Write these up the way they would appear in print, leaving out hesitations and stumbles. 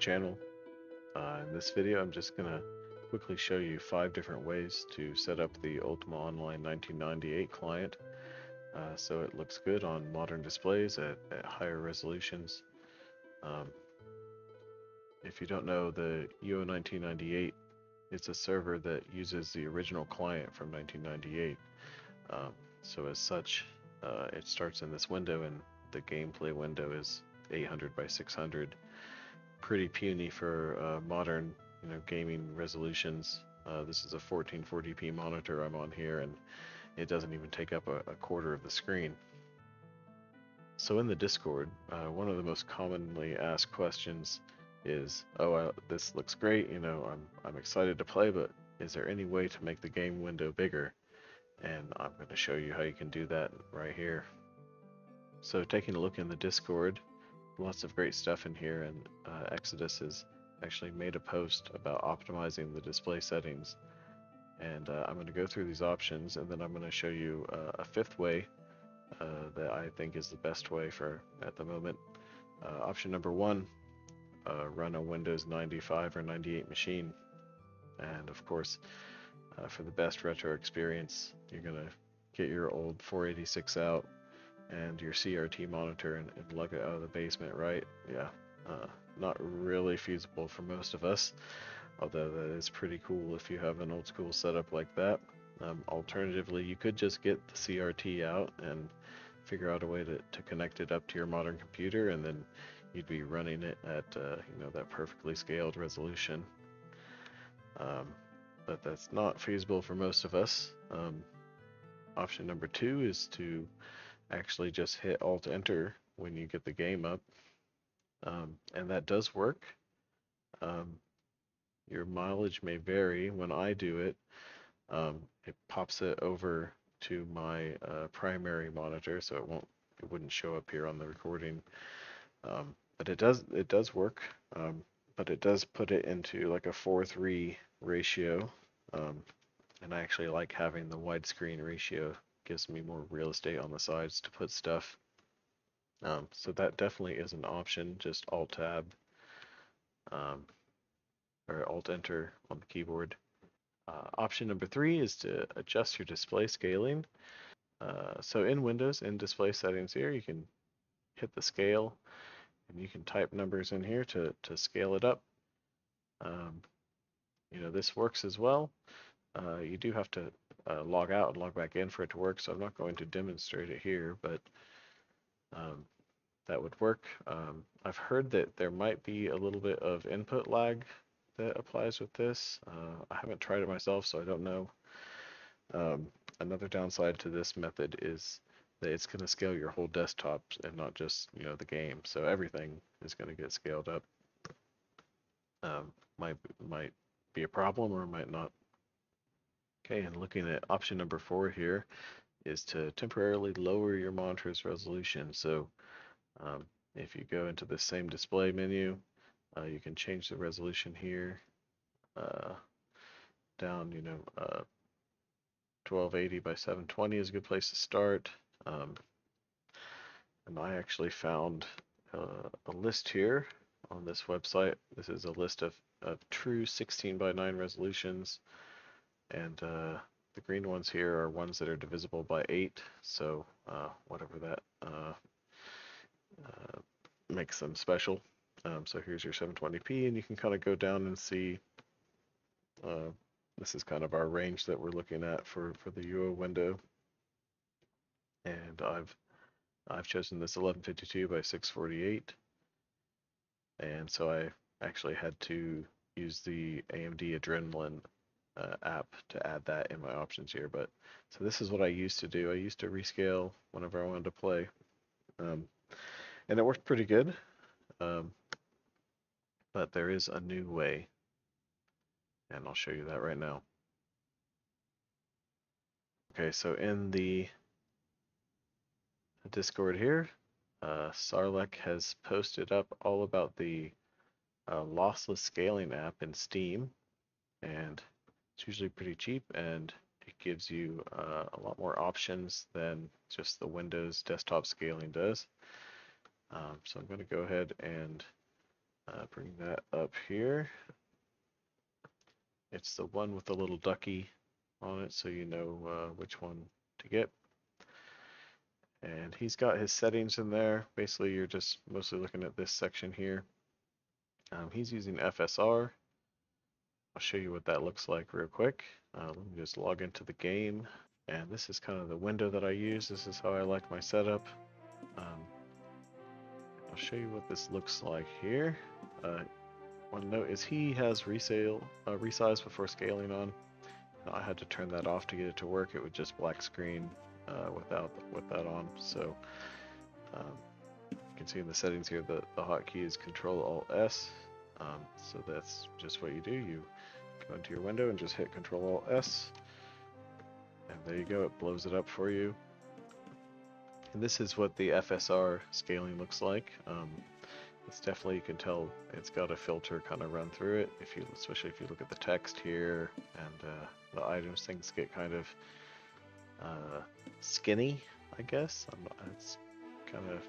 channel. In this video, I'm just gonna quickly show you 5 different ways to set up the Ultima Online 1998 client so it looks good on modern displays at higher resolutions. If you don't know, the UO 1998, it's a server that uses the original client from 1998. So as such, it starts in this window, and the gameplay window is 800 by 600. Pretty puny for modern, gaming resolutions. This is a 1440p monitor I'm on here, and it doesn't even take up a quarter of the screen. So in the Discord, one of the most commonly asked questions is, "Oh, this looks great. I'm excited to play, but is there any way to make the game window bigger?" And I'm going to show you how you can do that right here. So taking a look in the Discord, lots of great stuff in here, and Exodus has actually made a post about optimizing the display settings. And I'm going to go through these options, and then I'm going to show you a 5th way that I think is the best way for at the moment. Option number 1, run a Windows 95 or 98 machine. And of course, for the best retro experience, you're going to get your old 486 out and your CRT monitor and lug it out of the basement, right? Yeah, not really feasible for most of us, although that is pretty cool if you have an old school setup like that. Alternatively, you could just get the CRT out and figure out a way to connect it up to your modern computer, and then you'd be running it at that perfectly scaled resolution. But that's not feasible for most of us. Option number 2 is to actually just hit Alt-Enter when you get the game up, and that does work. Your mileage may vary. When I do it, it pops it over to my primary monitor, so it wouldn't show up here on the recording. But it does work, but it does put it into like a 4:3 ratio, and I actually like having the widescreen ratio. Gives me more real estate on the sides to put stuff. So that definitely is an option. Just Alt-Tab or Alt-Enter on the keyboard. Option number 3 is to adjust your display scaling. So in Windows, in display settings here, you can hit the scale, and you can type numbers in here to scale it up. This works as well. You do have to log out and log back in for it to work, so I'm not going to demonstrate it here, but that would work. I've heard that there might be a little bit of input lag that applies with this. I haven't tried it myself, so I don't know. Another downside to this method is that it's going to scale your whole desktop and not just the game, so everything is going to get scaled up. Might be a problem, or might not. Okay, and looking at option number 4 here is to temporarily lower your monitor's resolution. So if you go into the same display menu, you can change the resolution here down, 1280 by 720 is a good place to start. And I actually found a list here on this website. This is a list of true 16 by 9 resolutions. And the green ones here are ones that are divisible by 8, so whatever that makes them special. So here's your 720p, and you can kind of go down and see, this is kind of our range that we're looking at for the UO window. And I've chosen this 1152 by 648, and so I actually had to use the AMD Adrenaline app to add that in my options here. But so this is what I used to do. I used to rescale whenever I wanted to play, and it worked pretty good. But there is a new way, and I'll show you that right now. Okay, so in the Discord here, Sarlek has posted up all about the Lossless Scaling app in Steam, and it's usually pretty cheap, and it gives you a lot more options than just the Windows desktop scaling does. So I'm going to go ahead and Bring that up here. It's the one with the little ducky on it, so you know which one to get. And he's got his settings in there. Basically, you're just mostly looking at this section here. He's using FSR. I'll show you what that looks like real quick. Let me just log into the game. And this is kind of the window that I use. This is how I like my setup. I'll show you what this looks like here. One note is he has resize before scaling on. I had to turn that off to get it to work. It would just black screen with that on. So you can see in the settings here that the hotkey is Control Alt S. So that's just what you do. You go into your window and just hit Control Alt S. And there you go. It blows it up for you. And this is what the FSR scaling looks like. It's definitely, you can tell it's got a filter kind of run through it. If you, especially if you look at the text here and the items, things get kind of skinny, I guess. It's kind of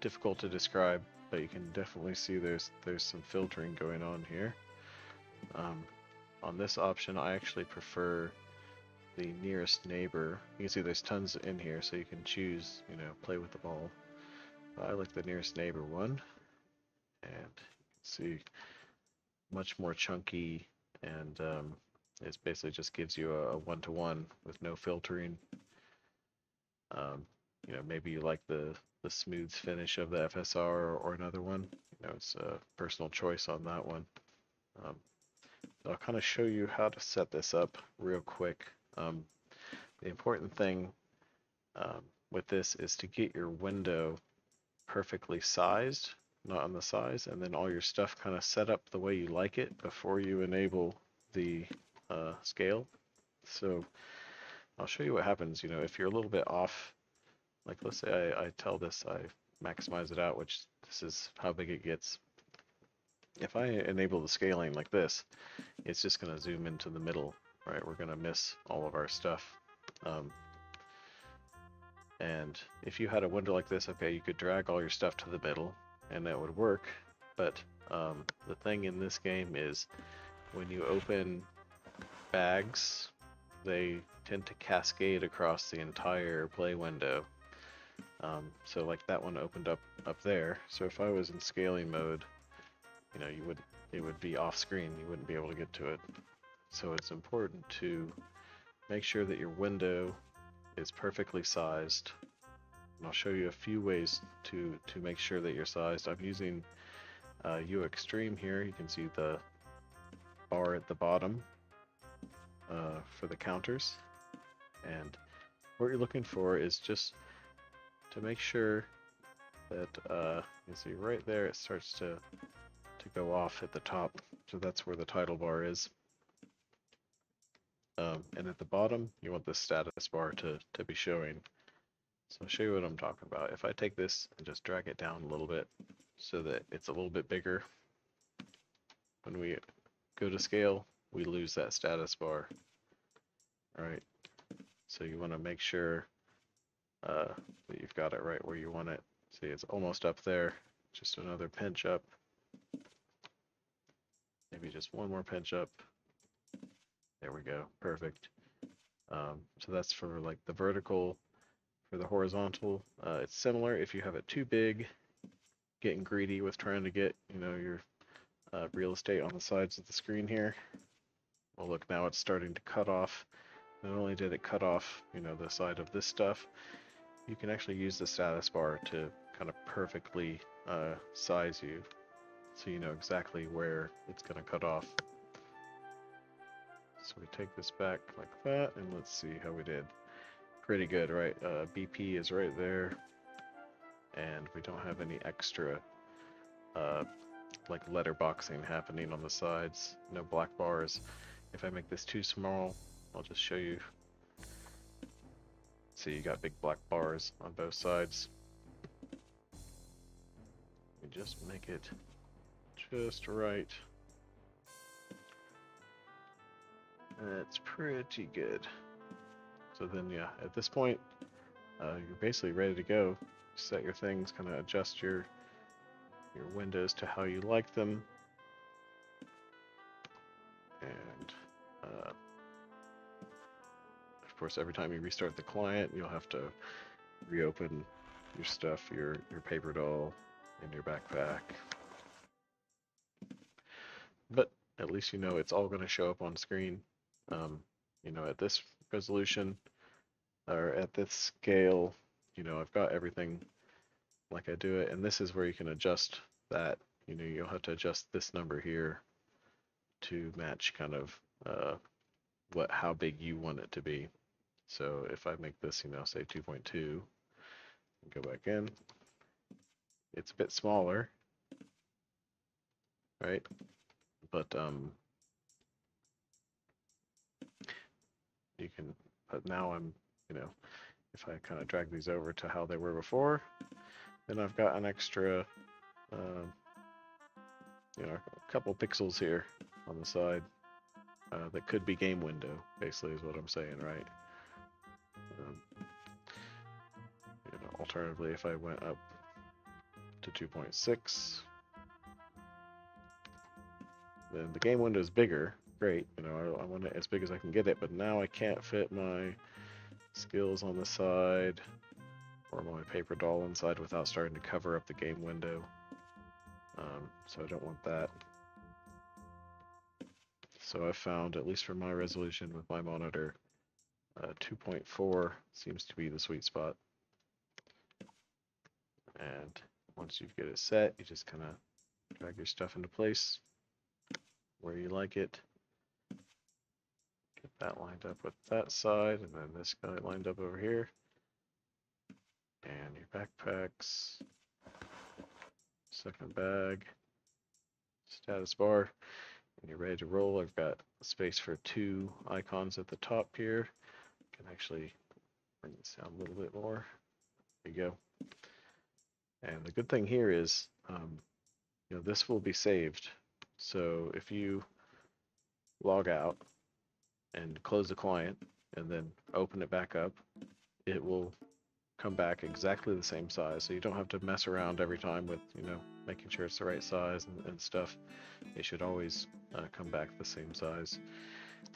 difficult to describe, but you can definitely see there's some filtering going on here. On this option, I actually prefer the nearest neighbor. You can see there's tons in here, so you can choose, you know, play with the ball. I like the nearest neighbor one, and you can see much more chunky, and it basically just gives you a one-to-one with no filtering. You know, maybe you like the smooth finish of the FSR or another one. You know, it's a personal choice on that one. I'll kind of show you how to set this up real quick. The important thing with this is to get your window perfectly sized, not on the size, and then all your stuff kind of set up the way you like it before you enable the scale. So I'll show you what happens. You know, if you're a little bit off, like let's say I tell this, I maximize it out, which this is how big it gets. If I enable the scaling like this, it's just going to zoom into the middle. Right, we're gonna miss all of our stuff. And if you had a window like this, okay, you could drag all your stuff to the middle and that would work. But the thing in this game is when you open bags, they tend to cascade across the entire play window. So like that one opened up there. So if I was in scaling mode, you know, it would be off screen. You wouldn't be able to get to it. So it's important to make sure that your window is perfectly sized. And I'll show you a few ways to make sure that you're sized. I'm using UXtreme here. You can see the bar at the bottom for the counters. And what you're looking for is just to make sure that, you see right there, it starts to go off at the top. So that's where the title bar is. And at the bottom, you want the status bar to be showing. So I'll show you what I'm talking about. If I take this and just drag it down a little bit so that it's a little bit bigger, when we go to scale, we lose that status bar. All right. So you want to make sure that you've got it right where you want it. See, it's almost up there. Just another pinch up. Maybe just one more pinch up. There we go. Perfect. So that's for like the vertical. For the horizontal, it's similar. If you have it too big, getting greedy with trying to get, you know, your real estate on the sides of the screen here. Well, look, now it's starting to cut off. Not only did it cut off, you know, the side of this stuff, you can actually use the status bar to kind of perfectly size you, so you know exactly where it's going to cut off. So we take this back like that, and let's see how we did. Pretty good, right? BP is right there, and we don't have any extra like letterboxing happening on the sides. No black bars. If I make this too small, I'll just show you. See, you got big black bars on both sides. We just make it just right. That's pretty good. So then, yeah, at this point, you're basically ready to go. Set your things, kind of adjust your your windows to how you like them. And of course, every time you restart the client, you'll have to reopen your stuff, your paper doll, and your backpack. But at least you know it's all going to show up on screen. You know, at this resolution or at this scale, you know, I've got everything like I do it. And this is where you can adjust that. You know, you'll have to adjust this number here to match kind of how big you want it to be. So if I make this, you know, say 2.2, go back in, it's a bit smaller, right? But you can, but now I'm, you know, if I kind of drag these over to how they were before, then I've got an extra, you know, a couple pixels here on the side that could be game window, basically, is what I'm saying, right? You know, alternatively, if I went up to 2.6, then the game window is bigger. Great, you know, I want it as big as I can get it, but now I can't fit my skills on the side or my paper doll inside without starting to cover up the game window. So I don't want that. So I found, at least for my resolution with my monitor, 2.4 seems to be the sweet spot. And once you get it set, you just kind of drag your stuff into place where you like it. Get that lined up with that side, and then this guy lined up over here. And your backpacks, second bag, status bar, and you're ready to roll. I've got space for two icons at the top here. I can actually bring this down a little bit more. There you go. And the good thing here is, you know, this will be saved. So if you log out and close the client and then open it back up, it will come back exactly the same size. So you don't have to mess around every time with, you know, making sure it's the right size and stuff. It should always come back the same size.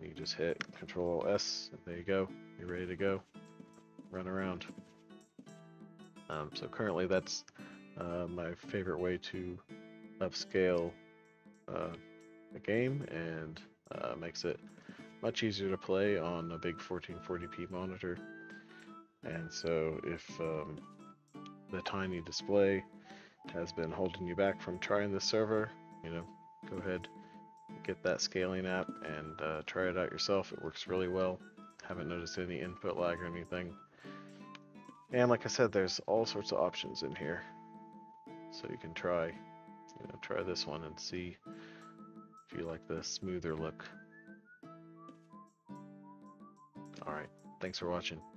You just hit Control Alt S, and there you go. You're ready to go. Run around. So currently that's my favorite way to upscale a game, and makes it much easier to play on a big 1440p monitor. And so if the tiny display has been holding you back from trying this server, you know, go ahead, get that scaling app and try it out yourself. It works really well. Haven't noticed any input lag or anything. And like I said, there's all sorts of options in here. So you can try, you know, try this one and see if you like the smoother look. All right, thanks for watching.